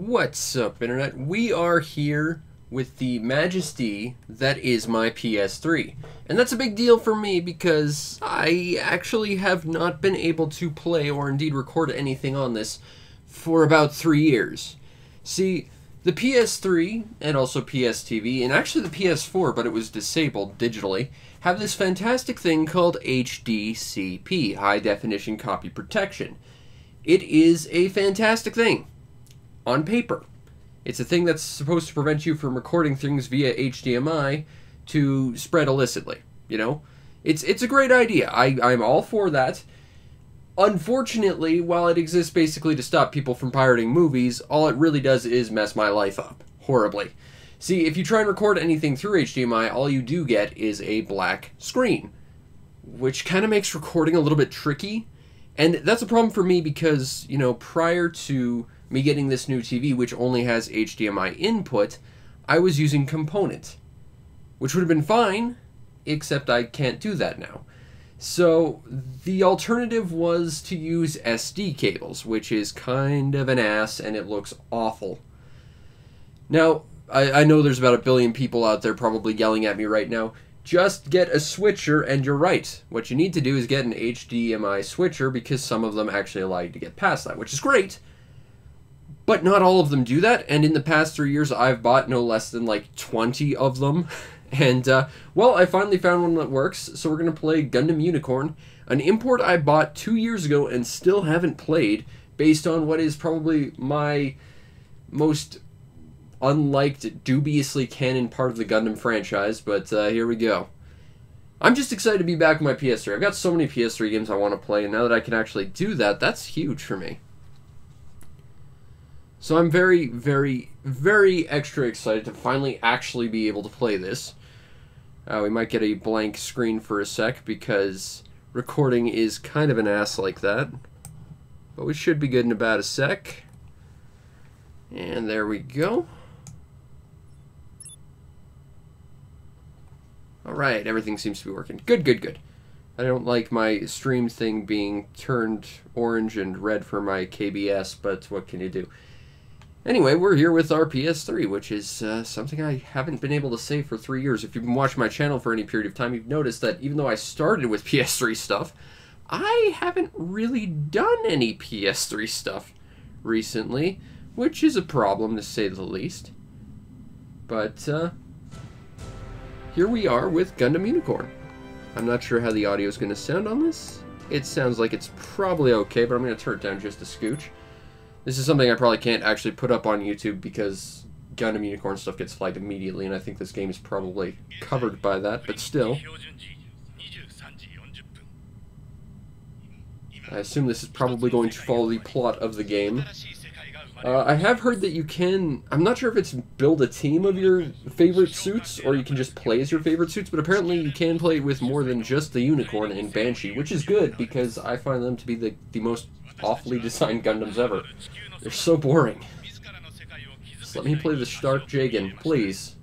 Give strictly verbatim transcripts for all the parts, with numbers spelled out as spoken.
What's up, Internet? We are here with the majesty that is my P S three. And that's a big deal for me because I actually have not been able to play or indeed record anything on this for about three years. See, the P S three and also P S T V and actually the P S four, but it was disabled digitally, have this fantastic thing called H D C P, High Definition Copy Protection. It is a fantastic thing. On paper. It's a thing that's supposed to prevent you from recording things via H D M I to spread illicitly, you know? It's it's a great idea. I, I'm all for that. Unfortunately, while it exists basically to stop people from pirating movies, all it really does is mess my life up. Horribly. See, if you try and record anything through H D M I, all you do get is a black screen, which kind of makes recording a little bit tricky. And that's a problem for me because, you know, prior to me getting this new T V, which only has H D M I input, I was using Component, which would have been fine, except I can't do that now. So the alternative was to use S D cables, which is kind of an ass, and it looks awful. Now, I, I know there's about a billion people out there probably yelling at me right now, just get a switcher, and you're right. What you need to do is get an H D M I switcher, because some of them actually allow you to get past that, which is great. But not all of them do that, and in the past three years, I've bought no less than like twenty of them. And, uh, well, I finally found one that works, so we're going to play Gundam Unicorn, an import I bought two years ago and still haven't played, based on what is probably my most unliked, dubiously canon part of the Gundam franchise, but uh, here we go. I'm just excited to be back on my P S three. I've got so many P S three games I want to play, and now that I can actually do that, that's huge for me. So I'm very, very, very extra excited to finally actually be able to play this. Uh, we might get a blank screen for a sec because recording is kind of an ass like that. But we should be good in about a sec. And there we go. Alright, everything seems to be working. Good, good, good. I don't like my stream thing being turned orange and red for my K B S, but what can you do? Anyway, we're here with our P S three, which is uh, something I haven't been able to say for three years. If you've been watching my channel for any period of time, you've noticed that even though I started with P S three stuff, I haven't really done any P S three stuff recently, which is a problem to say the least. But uh, here we are with Gundam Unicorn. I'm not sure how the audio is going to sound on this. It sounds like it's probably okay, but I'm going to turn it down just a scooch. This is something I probably can't actually put up on YouTube because Gundam Unicorn stuff gets flagged immediately, and I think this game is probably covered by that, but still. I assume this is probably going to follow the plot of the game. Uh, I have heard that you can, I'm not sure if it's build a team of your favorite suits, or you can just play as your favorite suits, but apparently you can play with more than just the Unicorn and Banshee, which is good, because I find them to be the, the most awfully designed Gundams ever. They're so boring. Just let me play the Stark Jegan, please.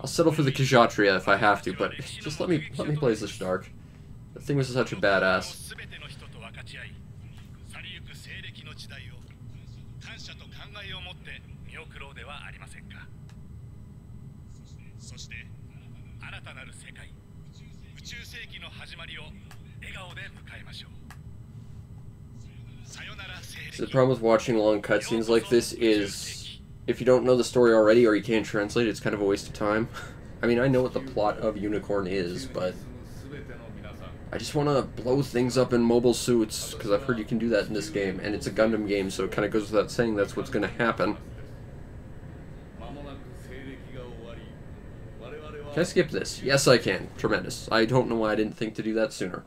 I'll settle for the Kshatriya if I have to, but just let me, let me play as the Stark. That thing was such a badass. So the problem with watching long cutscenes like this is, if you don't know the story already or you can't translate it, it's kind of a waste of time. I mean, I know what the plot of Unicorn is, but I just want to blow things up in mobile suits, because I've heard you can do that in this game, and it's a Gundam game, so it kind of goes without saying that's what's going to happen. Can I skip this? Yes, I can. Tremendous. I don't know why I didn't think to do that sooner.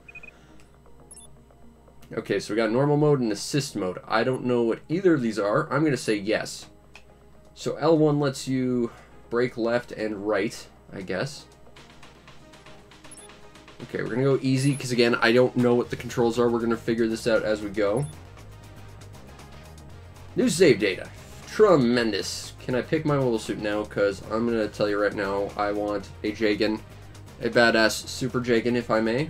Okay, so we got normal mode and assist mode. I don't know what either of these are. I'm going to say yes. So L one lets you break left and right, I guess. Okay, we're going to go easy, because again, I don't know what the controls are. We're going to figure this out as we go. New save data. Tremendous. Can I pick my mobile suit now? Because I'm going to tell you right now, I want a Jagan. A badass Super Jagan, if I may.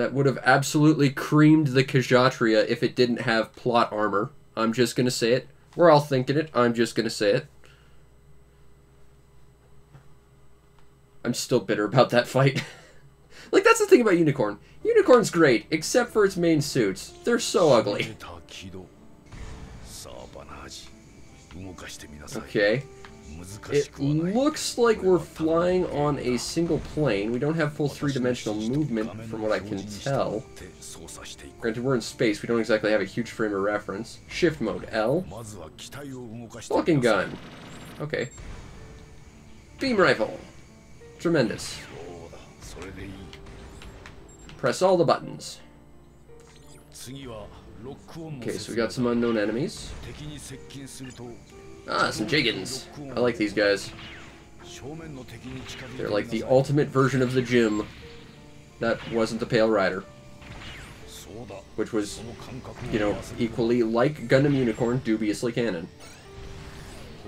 that would have absolutely creamed the Kshatriya if it didn't have plot armor. I'm just going to say it. We're all thinking it. I'm just going to say it. I'm still bitter about that fight. Like, that's the thing about Unicorn. Unicorn's great, except for its main suits. They're so ugly. Okay. It looks like we're flying on a single plane. We don't have full three-dimensional movement, from what I can tell. Granted, we're in space. We don't exactly have a huge frame of reference. Shift mode, L. Locking gun. Okay. Beam rifle. Tremendous. Press all the buttons. Okay, so we got some unknown enemies. Ah, some Jegans. I like these guys. They're like the ultimate version of the gym. That wasn't the Pale Rider. Which was, you know, equally, like Gundam Unicorn, dubiously canon.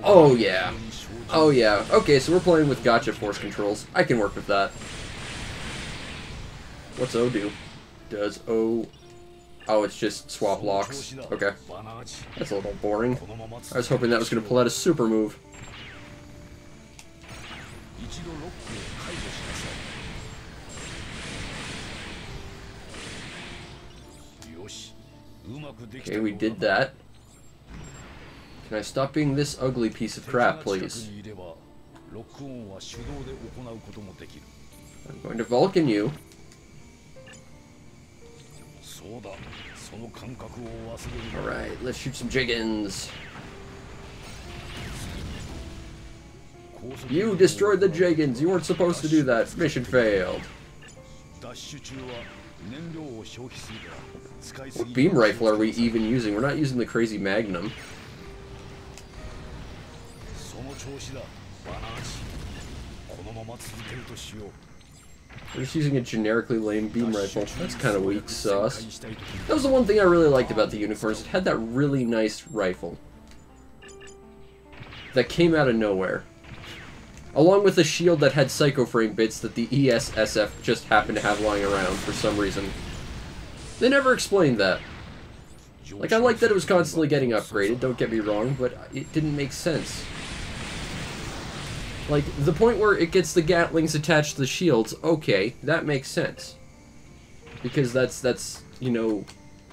Oh, yeah. Oh, yeah. Okay, so we're playing with Gotcha Force controls. I can work with that. What's O do? Does O... Oh, it's just swap locks. Okay. That's a little boring. I was hoping that was going to pull out a super move. Okay, we did that. Can I stop being this ugly piece of crap, please? I'm going to Vulcan you. Alright, let's shoot some Jegans. You destroyed the Jegans! You weren't supposed to do that! Mission failed! What beam rifle are we even using? We're not using the crazy Magnum. We're just using a generically lame beam rifle. That's kind of weak sauce. That was the one thing I really liked about the Unicorn. It had that really nice rifle. That came out of nowhere. Along with a shield that had psychoframe bits that the E S S F just happened to have lying around for some reason. They never explained that. Like, I liked that it was constantly getting upgraded, don't get me wrong, but it didn't make sense. Like, the point where it gets the Gatlings attached to the shields, okay, that makes sense. Because that's, that's you know,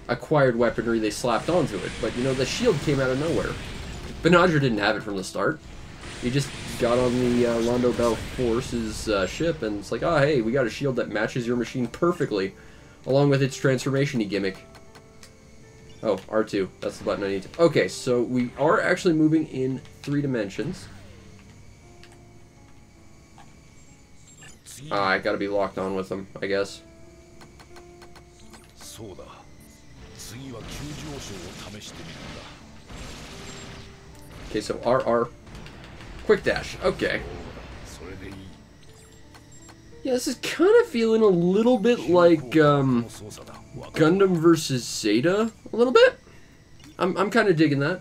acquired weaponry they slapped onto it. But, you know, the shield came out of nowhere. Banagher didn't have it from the start. He just got on the uh, Londo Bell Force's uh, ship, and it's like, oh, hey, we got a shield that matches your machine perfectly, along with its transformation-y gimmick. Oh, R two. That's the button I need to... Okay, so we are actually moving in three dimensions. Ah, I gotta be locked on with them, I guess. Okay, so R R. Quick dash, okay. Yeah, this is kind of feeling a little bit like um, Gundam versus Zeta, a little bit. I'm, I'm kind of digging that.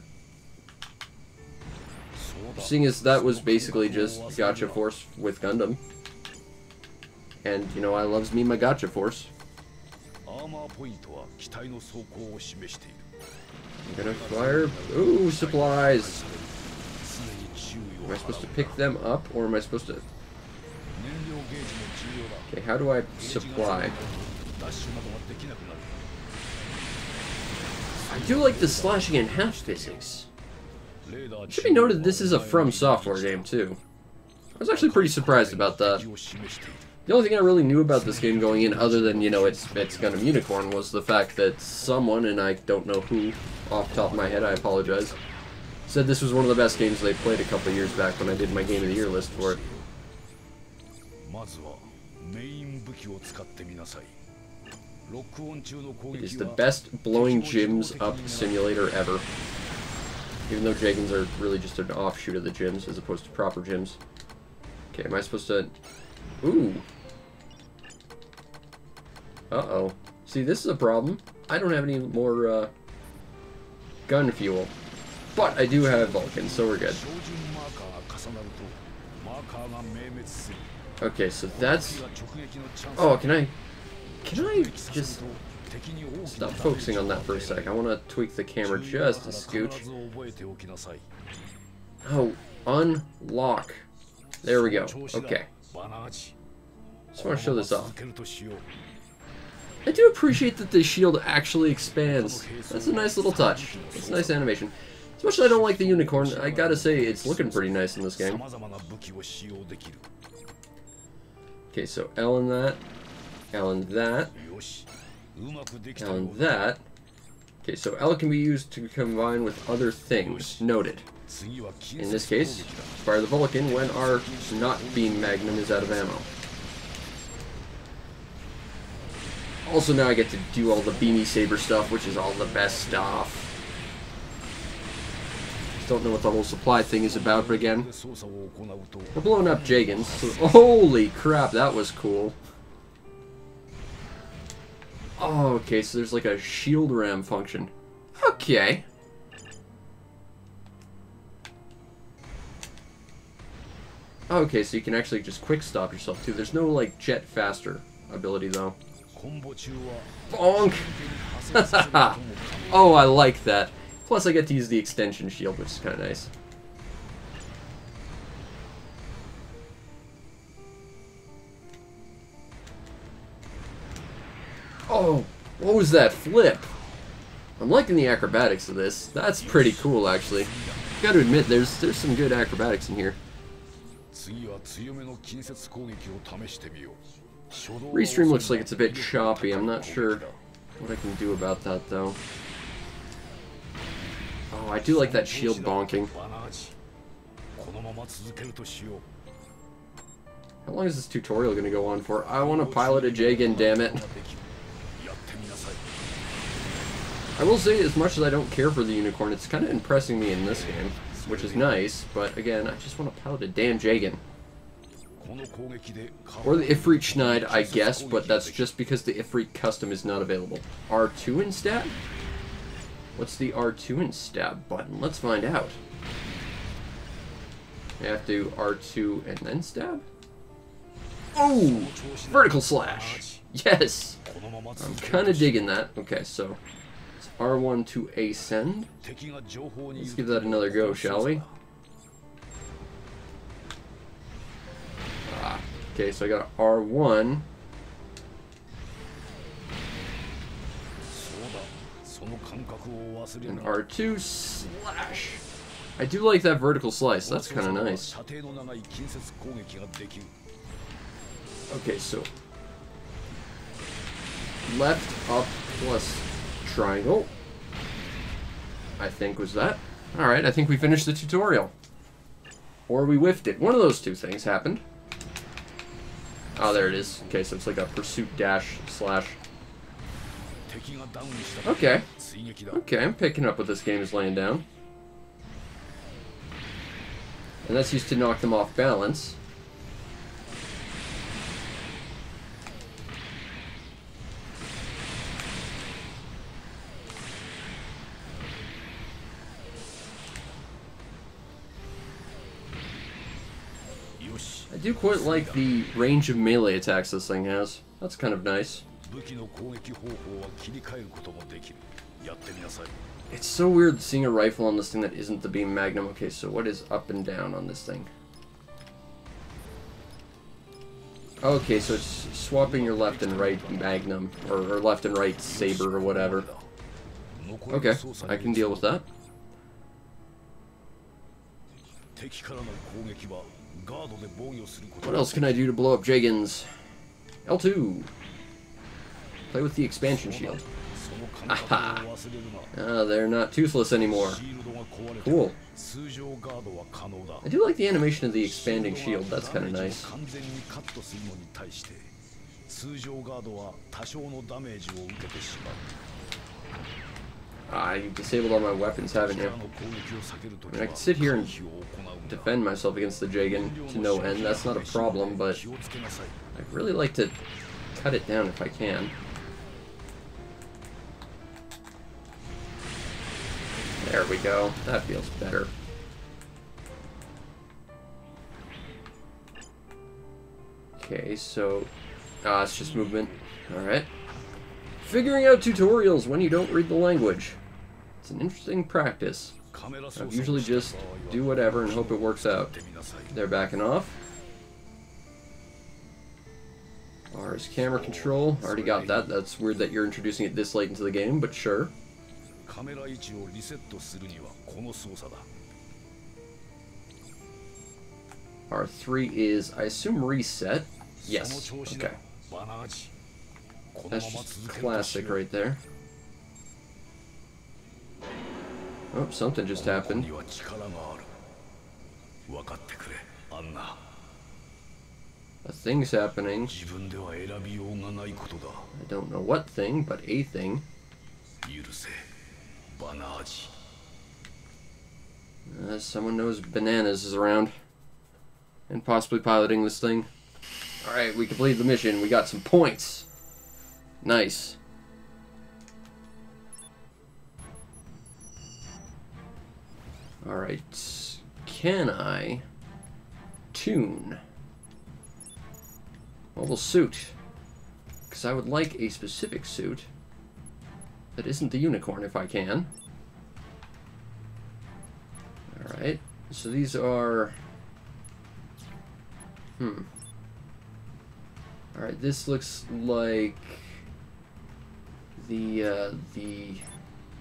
Seeing as that was basically just Gotcha Force with Gundam. And, you know, I loves me my Gotcha Force. I'm gonna fire... Ooh, supplies! Am I supposed to pick them up, or am I supposed to... Okay, how do I supply? I do like the slashing in half physics. It should be noted this is a From Software game, too. I was actually pretty surprised about that. The only thing I really knew about this game going in, other than, you know, it's, it's Gundam Unicorn, was the fact that someone, and I don't know who, off the top of my head, I apologize, said this was one of the best games they played a couple of years back when I did my Game of the Year list for it. It is the best blowing gyms up simulator ever. Even though Jegans are really just an offshoot of the gyms, as opposed to proper gyms. Okay, am I supposed to... Ooh. Uh-oh. See, this is a problem. I don't have any more uh, gun fuel. But I do have Vulcan, so we're good. Okay, so that's... Oh, can I... Can I just stop focusing on that for a sec? I want to tweak the camera just a scooch. Oh, unlock. There we go. Okay. Just want to show this off. I do appreciate that the shield actually expands. That's a nice little touch. It's a nice animation. As much as I don't like the unicorn, I gotta say it's looking pretty nice in this game. Okay, so L in that. L in that. L in that. Okay, so L can be used to combine with other things. Noted. In this case, fire the Vulcan when our not beam Magnum is out of ammo. Also, now I get to do all the beamy saber stuff, which is all the best stuff. Don't know what the whole supply thing is about, but again, we're blowing up Jagans. So, holy crap, that was cool. Oh, okay, so there's like a shield ram function. Okay. Okay, so you can actually just quick stop yourself too. There's no like jet faster ability though. Bonk! Oh, I like that. Plus I get to use the extension shield, which is kind of nice. Oh, what was that flip? I'm liking the acrobatics of this. That's pretty cool, actually. I've got to admit, there's there's some good acrobatics in here. Restream looks like it's a bit choppy. I'm not sure what I can do about that, though. Oh, I do like that shield bonking. How long is this tutorial going to go on for? I want to pilot a Jagan, damn it. I will say, as much as I don't care for the unicorn, it's kind of impressing me in this game, which is nice, but again, I just want to pilot a damn Jagan. Or the Ifrit Schneid, I guess, but that's just because the Ifrit Custom is not available. R two instead? What's the R two and stab button? Let's find out. I have to R two and then stab? Oh! Vertical slash! Yes! I'm kinda digging that. Okay, so it's R one to ascend. Let's give that another go, shall we? Ah, okay, so I got R one. And R two slash. I do like that vertical slice. That's kind of nice. Okay, so left, up, plus triangle, I think was that. Alright, I think we finished the tutorial. Or we whiffed it. One of those two things happened. Oh, there it is. Okay, so it's like a pursuit dash slash. Okay. Okay, I'm picking up what this game is laying down. And that's used to knock them off balance. I do quite like the range of melee attacks this thing has. That's kind of nice. It's so weird seeing a rifle on this thing that isn't the beam Magnum. Okay, so what is up and down on this thing? Okay, so it's swapping your left and right Magnum, or, or left and right saber, or whatever. Okay, I can deal with that. What else can I do to blow up Jagans? L two! Play with the expansion shield. Aha! Ah, they're not toothless anymore. Cool. I do like the animation of the expanding shield. That's kind of nice. Ah, you've disabled all my weapons, haven't you? I mean, I can sit here and defend myself against the Jagan to no end. That's not a problem, but I'd really like to cut it down if I can. There we go. That feels better. Okay, so... Ah, it's just movement. Alright. Figuring out tutorials when you don't read the language. It's an interesting practice. I usually just do whatever and hope it works out. They're backing off. R is camera control. Already got that. That's weird that you're introducing it this late into the game, but sure. R three is, I assume, reset. Yes. Okay. That's just classic right there. Oh, something just happened. A thing's happening. I don't know what thing, but a thing. Uh, someone knows bananas is around. And possibly piloting this thing. Alright, we completed the mission. We got some points. Nice. Alright, can I tune mobile suit? Because I would like a specific suit that isn't the unicorn if I can. Alright, so these are... Hmm. Alright, this looks like the, uh, the...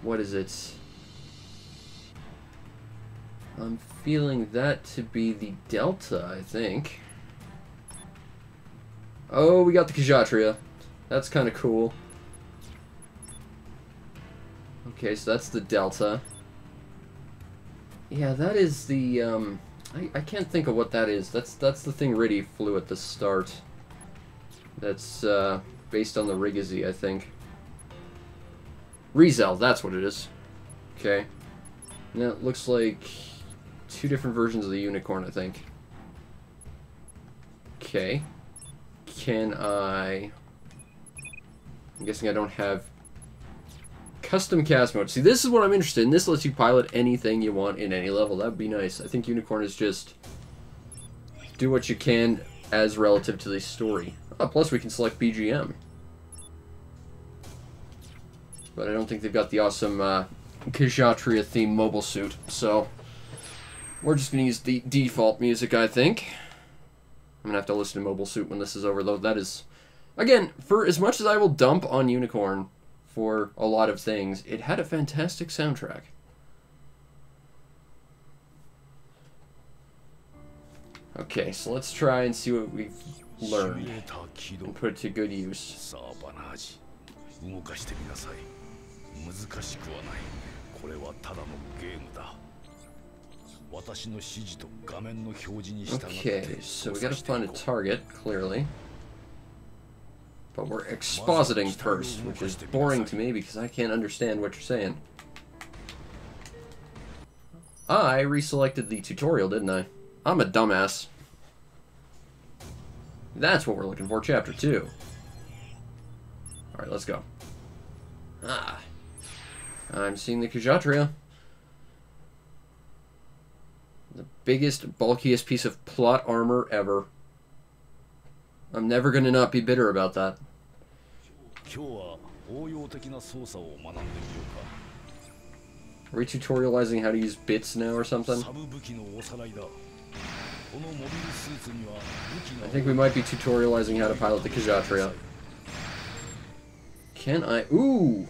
what is it? I'm feeling that to be the Delta, I think. Oh, we got the Kshatriya. That's kind of cool. Okay, so that's the Delta. Yeah, that is the, um... I, I can't think of what that is. That's that's the thing Riddy flew at the start. That's, uh, based on the Rigazi, I think. Rezel, that's what it is. Okay. Now, it looks like... two different versions of the unicorn, I think. Okay. Can I... I'm guessing I don't have... Custom cast mode. See, this is what I'm interested in. This lets you pilot anything you want in any level. That'd be nice. I think unicorn is just... do what you can as relative to the story. Oh, plus we can select B G M. But I don't think they've got the awesome, uh... Kshatriya themed mobile suit, so... we're just going to use the default music, I think. I'm going to have to listen to Mobile Suit when this is over, though. That is... Again, for as much as I will dump on Unicorn for a lot of things, it had a fantastic soundtrack. Okay, so let's try and see what we've learned and put it to good use. Okay, so we gotta find a target, clearly. But we're expositing first, which is boring to me because I can't understand what you're saying. I reselected the tutorial, didn't I? I'm a dumbass. That's what we're looking for, chapter two. Alright, let's go. Ah. I'm seeing the Kshatriya. The biggest, bulkiest piece of plot armor ever. I'm never going to not be bitter about that. Are we tutorializing how to use bits now or something? I think we might be tutorializing how to pilot the Kshatriya. Can I... Ooh!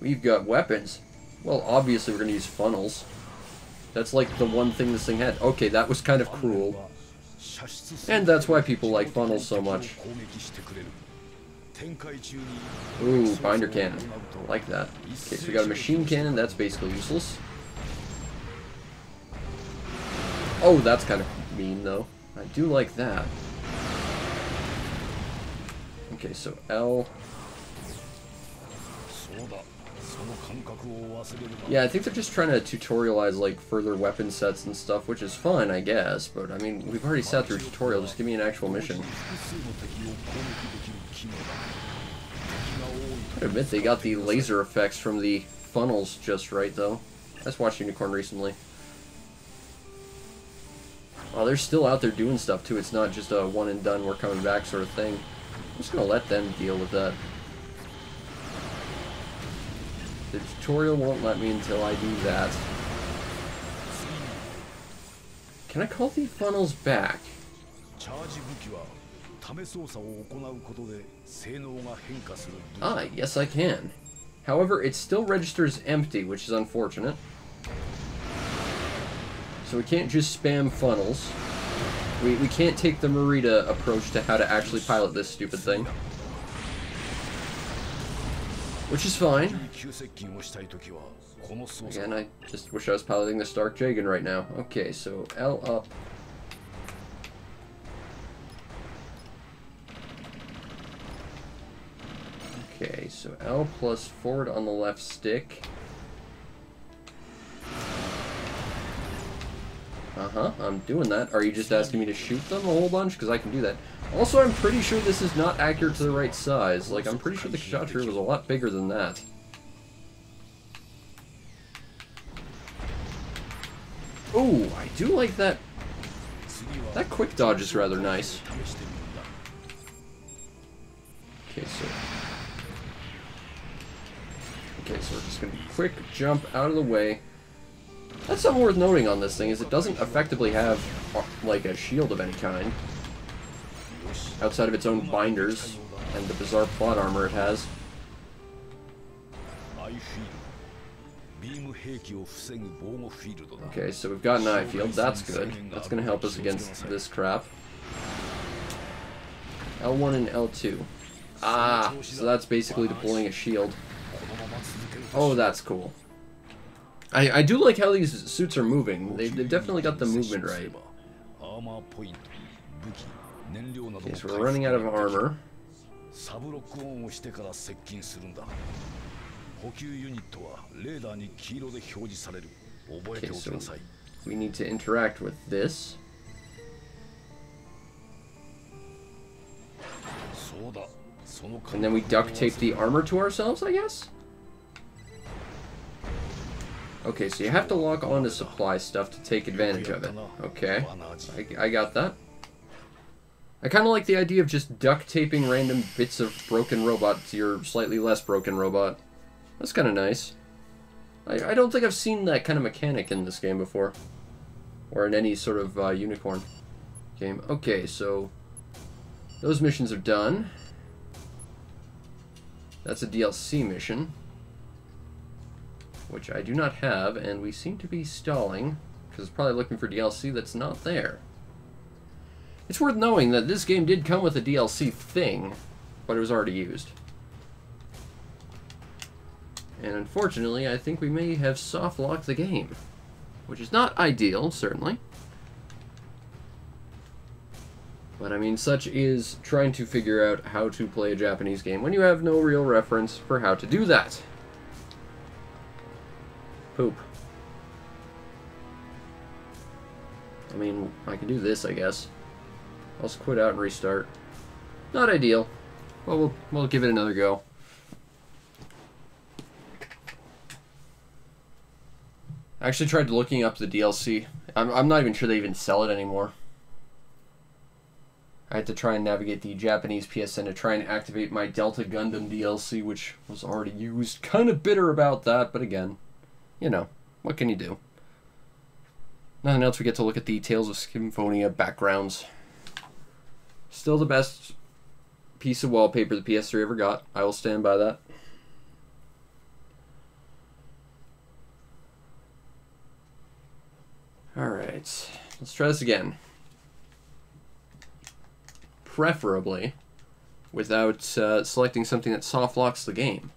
We've got weapons. Well, obviously we're going to use funnels. That's like the one thing this thing had. Okay, that was kind of cruel. And that's why people like funnels so much. Ooh, binder cannon. I like that. Okay, so we got a machine cannon. That's basically useless. Oh, that's kind of mean, though. I do like that. Okay, so L... Yeah, I think they're just trying to tutorialize, like, further weapon sets and stuff, which is fine, I guess, but, I mean, we've already sat through a tutorial, just give me an actual mission. I admit they got the laser effects from the funnels just right, though. I just watched Unicorn recently. Oh, they're still out there doing stuff, too. It's not just a one-and-done, we're coming back sort of thing. I'm just gonna let them deal with that. tutorial won't let me until I do that. Can I call the funnels back? Ah, yes I can. However, it still registers empty, which is unfortunate. So we can't just spam funnels. We, we can't take the Merida approach to how to actually pilot this stupid thing. Which is fine. Again, I just wish I was piloting the Stark Jegan right now. Okay, so L up. Okay, so L plus forward on the left stick. Uh-huh, I'm doing that. Are you just asking me to shoot them a whole bunch? Because I can do that. Also, I'm pretty sure this is not accurate to the right size. Like, I'm pretty sure the Kshatriya was a lot bigger than that. Ooh, I do like that. That quick dodge is rather nice. Okay, so... Okay, so we're just going to quick jump out of the way. That's something worth noting on this thing, is it doesn't effectively have, like, a shield of any kind. Outside of its own binders, and the bizarre plot armor it has. Okay, so we've got an eye field, that's good. That's gonna help us against this crap. L one and L two. Ah, so that's basically deploying a shield. Oh, that's cool. I, I do like how these suits are moving. They, they've definitely got the movement right. Okay, so we're running out of armor. Okay, so we need to interact with this. And then we duct tape the armor to ourselves, I guess? Okay, so you have to lock on to supply stuff to take advantage of it. Okay, I, I got that. I kind of like the idea of just duct taping random bits of broken robot to your slightly less broken robot. That's kind of nice. I, I don't think I've seen that kind of mechanic in this game before. Or in any sort of uh, Unicorn game. Okay, so those missions are done. That's a D L C mission, which I do not have, and we seem to be stalling, because it's probably looking for D L C that's not there. It's worth knowing that this game did come with a D L C thing, but it was already used. And unfortunately, I think we may have soft-locked the game, which is not ideal, certainly. But I mean, such is trying to figure out how to play a Japanese game when you have no real reference for how to do that. Poop. I mean, I can do this, I guess. I'll just quit out and restart. Not ideal, but we'll, we'll give it another go. I actually tried looking up the D L C. I'm, I'm not even sure they even sell it anymore. I had to try and navigate the Japanese P S N to try and activate my Delta Gundam D L C, which was already used. Kind of bitter about that, but again... You know, what can you do? Nothing else, we get to look at the Tales of Symphonia backgrounds. Still the best piece of wallpaper the P S three ever got. I will stand by that. Alright, let's try this again. Preferably without uh, selecting something that soft locks the game.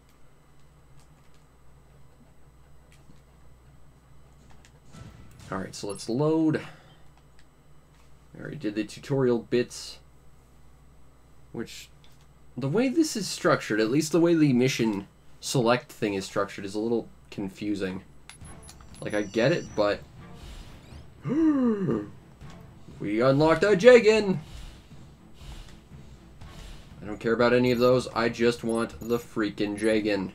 Alright, so let's load. I already did the tutorial bits. Which, the way this is structured, at least the way the mission select thing is structured, is a little confusing. Like, I get it, but... We unlocked a Jagan! I don't care about any of those, I just want the freaking Jagan.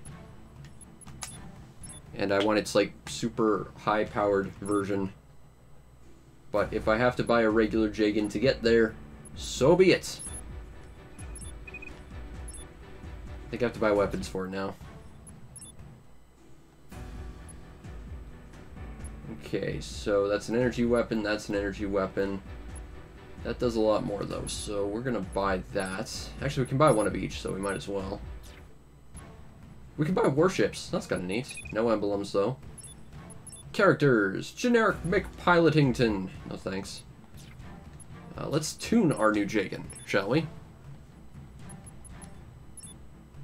And I want its, like, super high-powered version. But if I have to buy a regular Jagan to get there, so be it. I think I have to buy weapons for it now. Okay, so that's an energy weapon, that's an energy weapon. That does a lot more though, so we're gonna buy that. Actually, we can buy one of each, so we might as well. We can buy warships, that's kinda neat. No emblems though. Characters, generic McPilotington. No thanks. Uh, let's tune our new Jagan, shall we?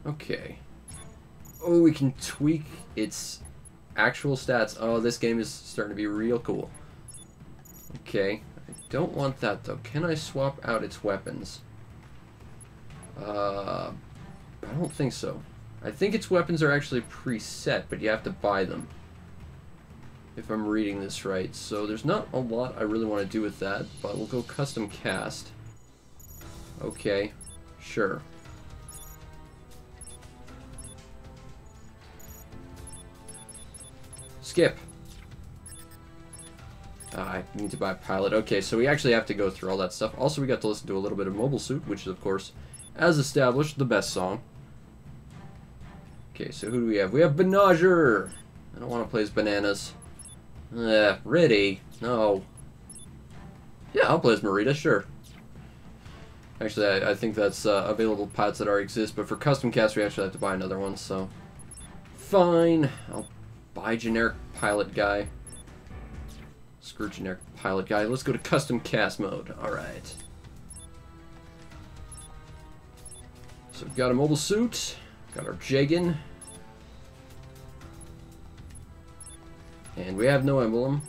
Okay. Oh, we can tweak its actual stats. Oh, this game is starting to be real cool. Okay. I don't want that, though. Can I swap out its weapons? Uh, I don't think so. I think its weapons are actually preset, but you have to buy them. If I'm reading this right. So there's not a lot I really want to do with that, but we'll go custom cast. Okay. Sure. Skip. Uh, I need to buy a pilot. Okay, so we actually have to go through all that stuff. Also, we got to listen to a little bit of Mobile Suit, which is, of course, as established, the best song. Okay, so who do we have? We have Banagher! I don't want to play as bananas. Eh, ready? No. Yeah, I'll play as Merida, sure. Actually, I, I think that's uh, available pilots that already exist, but for custom cast, we actually have to buy another one, so... Fine. I'll buy generic pilot guy. Screw generic pilot guy. Let's go to custom cast mode. Alright. So we've got a mobile suit. Got our Jagan. And we have no emblem.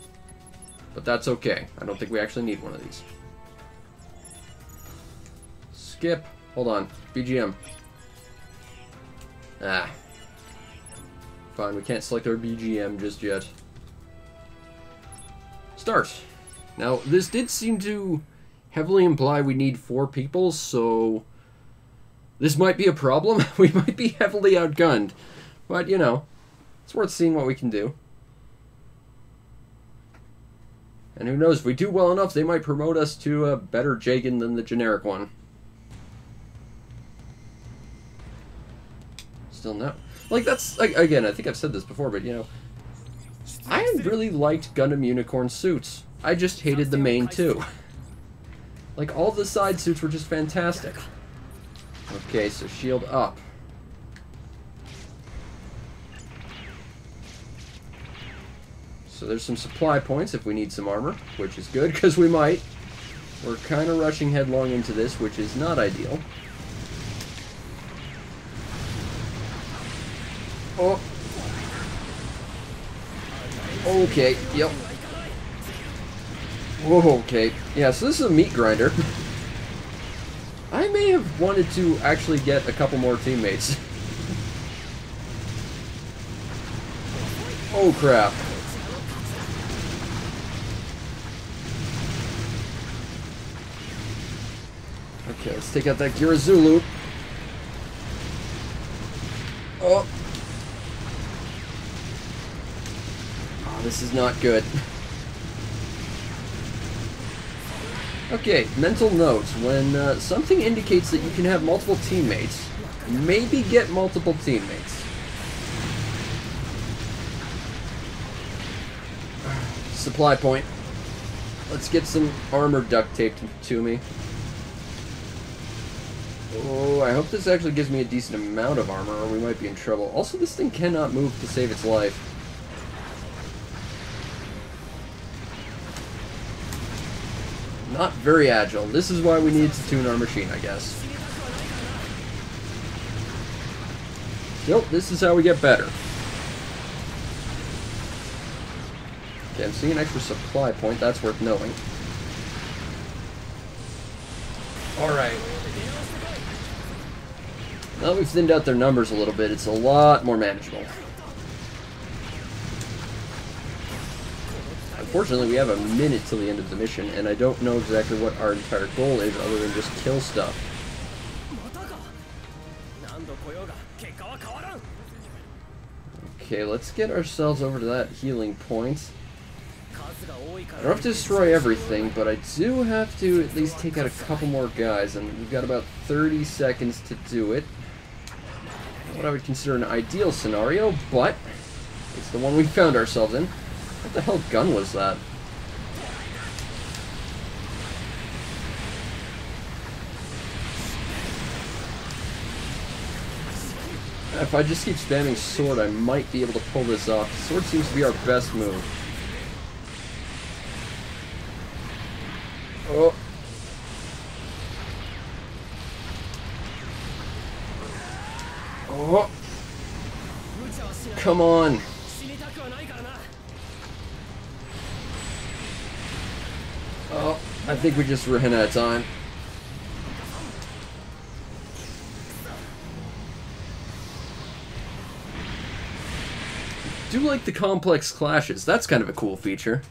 But that's okay. I don't think we actually need one of these. Skip. Hold on. B G M. Ah. Fine, we can't select our B G M just yet. Start. Now, this did seem to heavily imply we need four people, so this might be a problem. We might be heavily outgunned. But, you know, it's worth seeing what we can do. And who knows, if we do well enough, they might promote us to a better Jagan than the generic one. Still no. Like, that's, like, again, I think I've said this before, but, you know, I really liked Gundam Unicorn suits. I just hated the main two. Like, all the side suits were just fantastic. Okay, so shield up. So there's some supply points if we need some armor, which is good, because we might. We're kind of rushing headlong into this, which is not ideal. Oh. Okay, yep. Oh, okay. Yeah, so this is a meat grinder. I may have wanted to actually get a couple more teammates. Oh, crap. Okay, let's take out that Gira Zulu. Oh. This is not good. Okay, mental notes. When uh, something indicates that you can have multiple teammates, maybe get multiple teammates. Supply point. Let's get some armor duct taped to me. Oh, I hope this actually gives me a decent amount of armor or we might be in trouble. Also, this thing cannot move to save its life. Not very agile. This is why we need to tune our machine, I guess. Nope, this is how we get better. Okay, I'm seeing an extra supply point. That's worth knowing. Alright. Now that we've thinned out their numbers a little bit, it's a lot more manageable. Unfortunately, we have a minute till the end of the mission, and I don't know exactly what our entire goal is other than just kill stuff. Okay, let's get ourselves over to that healing point. I don't have to destroy everything, but I do have to at least take out a couple more guys, and we've got about thirty seconds to do it. What I would consider an ideal scenario, but it's the one we found ourselves in. What the hell gun was that? If I just keep spamming sword, I might be able to pull this off. Sword seems to be our best move. Oh. Oh. Come on. Oh, I think we just ran out of time. I do like the complex clashes. That's kind of a cool feature.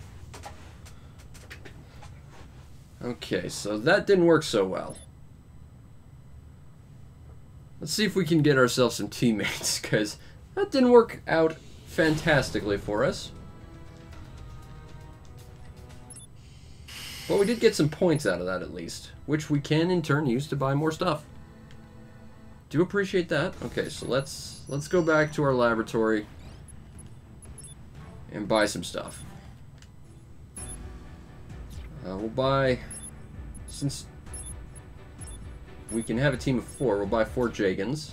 Okay, so that didn't work so well. Let's see if we can get ourselves some teammates, because that didn't work out fantastically for us. But we did get some points out of that at least, which we can in turn use to buy more stuff. Do appreciate that. Okay, so let's let's go back to our laboratory and buy some stuff. Uh, we'll buy, since we can have a team of four, we'll buy four Jagans.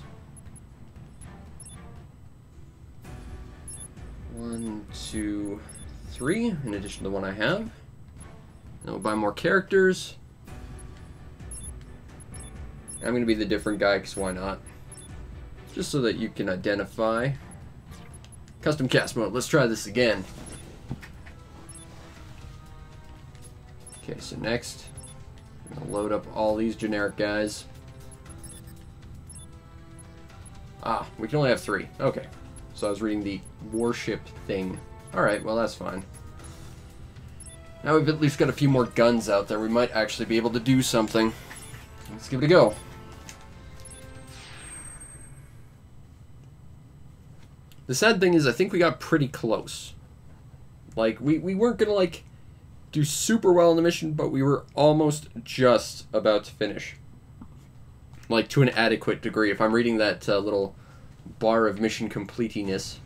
One, two, three, in addition to the one I have. And we'll buy more characters. I'm gonna be the different guy, because why not? Just so that you can identify. Custom cast mode, let's try this again. Okay, so next, I'm gonna load up all these generic guys. Ah, we can only have three, okay. So I was reading the warship thing. All right, well that's fine. Now we've at least got a few more guns out there. We might actually be able to do something. Let's give it a go. The sad thing is, I think we got pretty close. Like, we, we weren't gonna, like, do super well in the mission, but we were almost just about to finish. Like, to an adequate degree, if I'm reading that uh, little bar of mission completiness.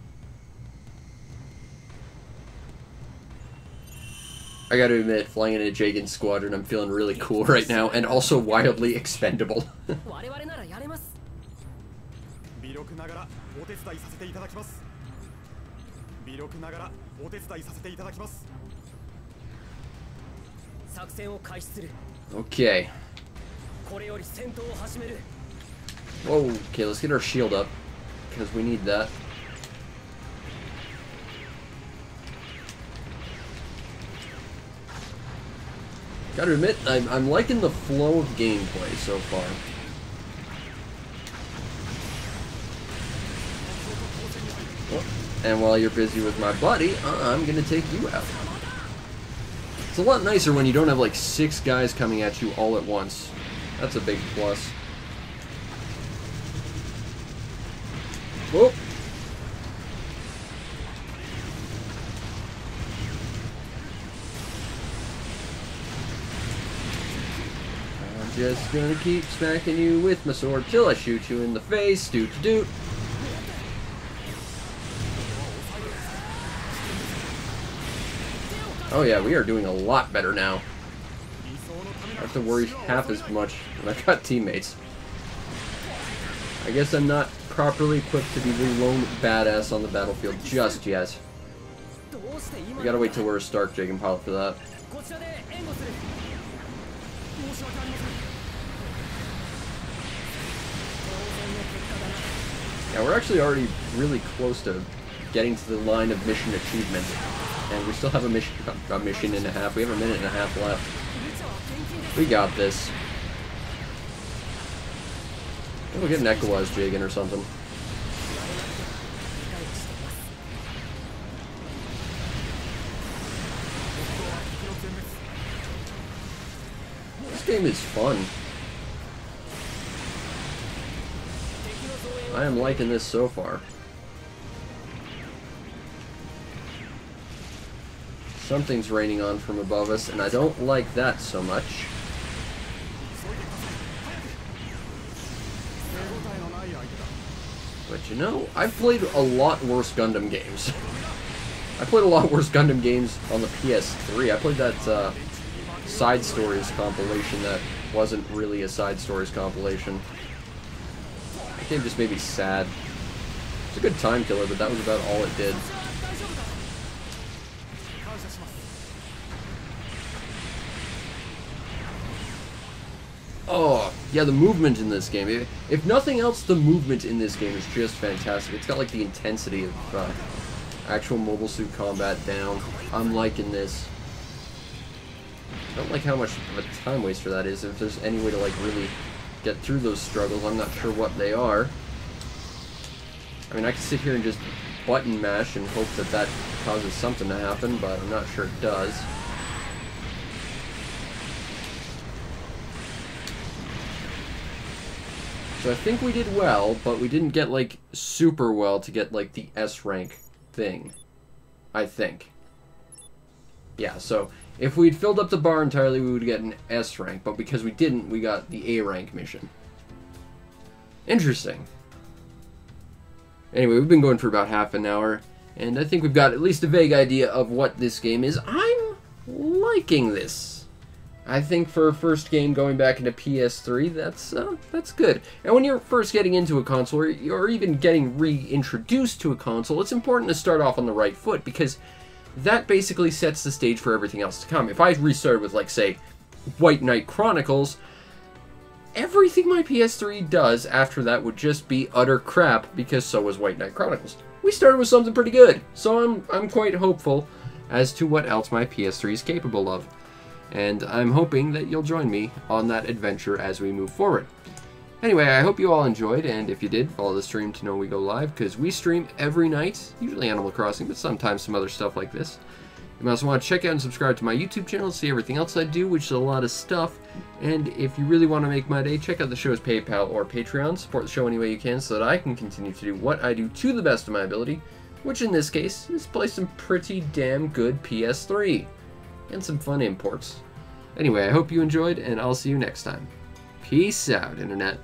I gotta admit, flying in a Jagan squadron, I'm feeling really cool right now, and also wildly expendable. Okay. Whoa, okay, let's get our shield up, because we need that. Gotta admit, I'm, I'm liking the flow of gameplay so far. And while you're busy with my buddy, uh, I'm gonna take you out. It's a lot nicer when you don't have like six guys coming at you all at once. That's a big plus. Whoop. I'm just gonna keep smacking you with my sword till I shoot you in the face, doot doot. Oh yeah, we are doing a lot better now. I have to worry half as much when I've got teammates. I guess I'm not properly equipped to be the lone badass on the battlefield just yet. We gotta wait till we're a Stark Jegan pilot for that. Yeah, we're actually already really close to getting to the line of mission achievement. And we still have a mission, a mission and a half. We have a minute and a half left. We got this. We'll get an Echoized Jagan or something. This game is fun. I am liking this so far. Something's raining on from above us, and I don't like that so much. But you know, I've played a lot worse Gundam games. I played a lot worse Gundam games on the P S three. I played that uh, Side Stories compilation that wasn't really a Side Stories compilation. That game just made me sad. It's a good time killer, but that was about all it did. Oh, yeah, the movement in this game. If nothing else, the movement in this game is just fantastic. It's got, like, the intensity of uh, actual Mobile Suit Combat down. I'm liking this. I don't like how much of a time waster that is. If there's any way to, like, really get through those struggles, I'm not sure what they are. I mean, I could sit here and just button mash and hope that that causes something to happen, but I'm not sure it does. So I think we did well, but we didn't get, like, super well to get, like, the S rank thing, I think. Yeah, so if we'd filled up the bar entirely, we would get an S rank, but because we didn't, we got the A rank mission. Interesting. Anyway, we've been going for about half an hour, and I think we've got at least a vague idea of what this game is. I'm liking this. I think for a first game going back into P S three, that's uh, that's good. And when you're first getting into a console, or you're even getting reintroduced to a console, it's important to start off on the right foot, because that basically sets the stage for everything else to come. If I restarted with, like, say, White Knight Chronicles, everything my P S three does after that would just be utter crap, because so was White Knight Chronicles. We started with something pretty good, so I'm, I'm quite hopeful as to what else my P S three is capable of. And I'm hoping that you'll join me on that adventure as we move forward. Anyway, I hope you all enjoyed, and if you did, follow the stream to know we go live, because we stream every night, usually Animal Crossing, but sometimes some other stuff like this. You might also want to check out and subscribe to my YouTube channel and see everything else I do, which is a lot of stuff. And if you really want to make my day, check out the show's PayPal or Patreon. Support the show any way you can so that I can continue to do what I do to the best of my ability, which in this case is play some pretty damn good P S three. And some fun imports. Anyway, I hope you enjoyed, and I'll see you next time. Peace out, Internet.